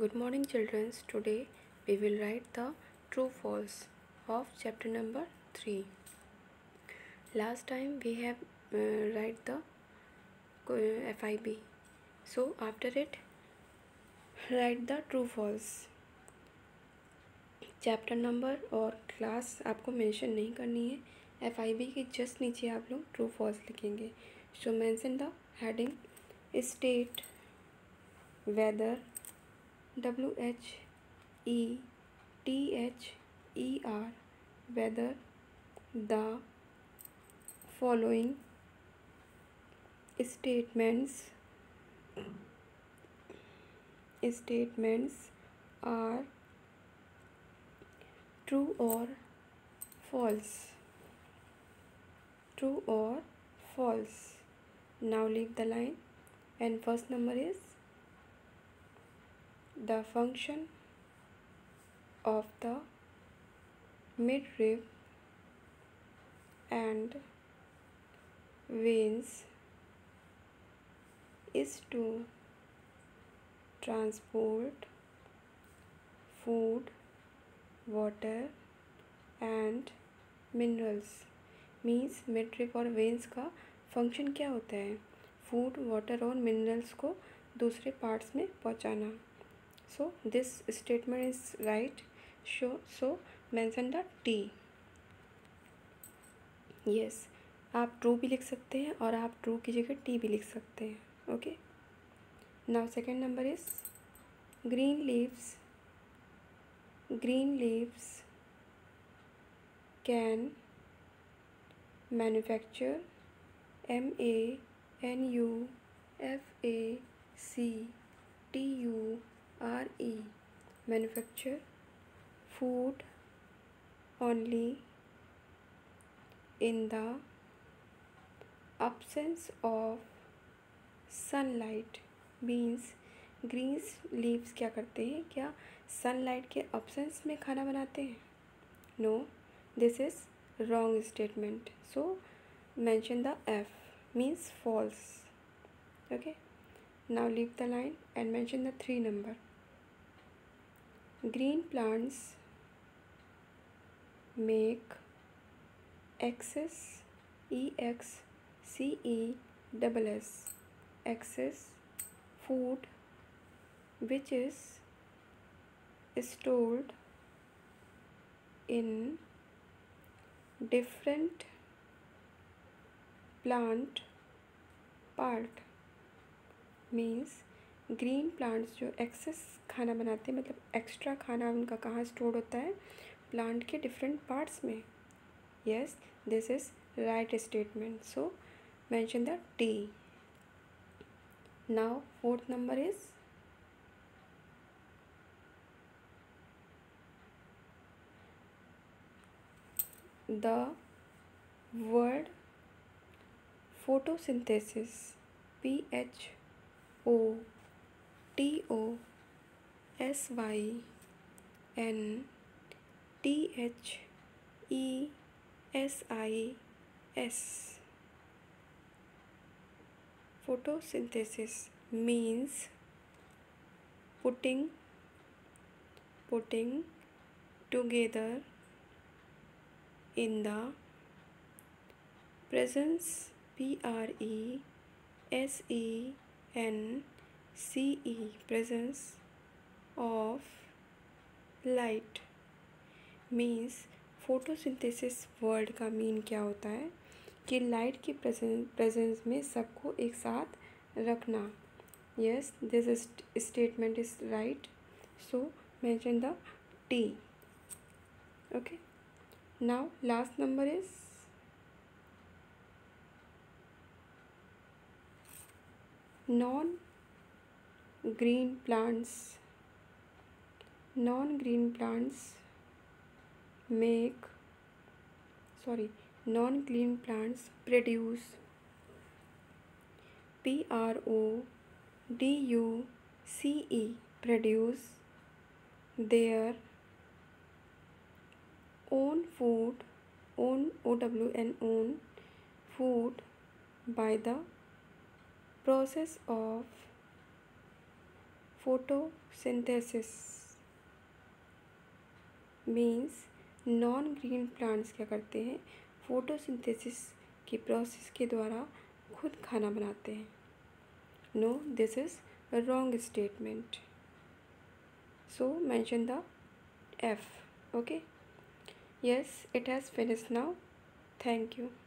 Good morning children, today we will write the true false of chapter number 3. Last time we have write the FIB, so after it write the true false. Chapter number और class आपको mention नहीं करनी है. FIB के just नीचे आप लोग true false लिखेंगे. So mention the heading state whether WHETHER whether the following statements are true or false. Now leave the line, and first number is the function of the midrib and veins is to transport food, water and minerals. means midrib और veins का function क्या होता है? food, water और minerals को दूसरे parts में पहुँचाना. So this statement is right. So mention the T. Yes, आप true भी लिख सकते हैं और आप true की जगह T भी लिख सकते हैं. Okay. Now second number is green leaves can manufacture MANUFACTURE manufacture food only in the absence of sunlight. means green leaves क्या करते हैं? क्या sunlight के absence में खाना बनाते हैं? No, this is wrong statement. So mention the F, means false. Okay. Now leave the line and mention the 3 number. Green plants make excess excess food which is stored in different plant part. Means green plants जो access खाना बनाते हैं, मतलब extra खाना उनका कहाँ store होता है? प्लांट के डिफरेंट पार्ट्स में. Yes, this is right statement. So mention the T. Now fourth number is the word photosynthesis PHOTOSYNTHESIS photosynthesis means putting together in the presence presence of light. means photosynthesis word का mean क्या होता है? कि light की presence में सबको एक साथ रखना. Yes, this statement is right. So mention the T. Okay. Now last number is non-green plants produce produce their own food, own food by the process of photosynthesis means non green plants क्या करते हैं, photosynthesis की process के द्वारा खुद खाना बनाते हैं। No, this is wrong statement, so mention the F, okay? Yes, it has finished now. Thank you.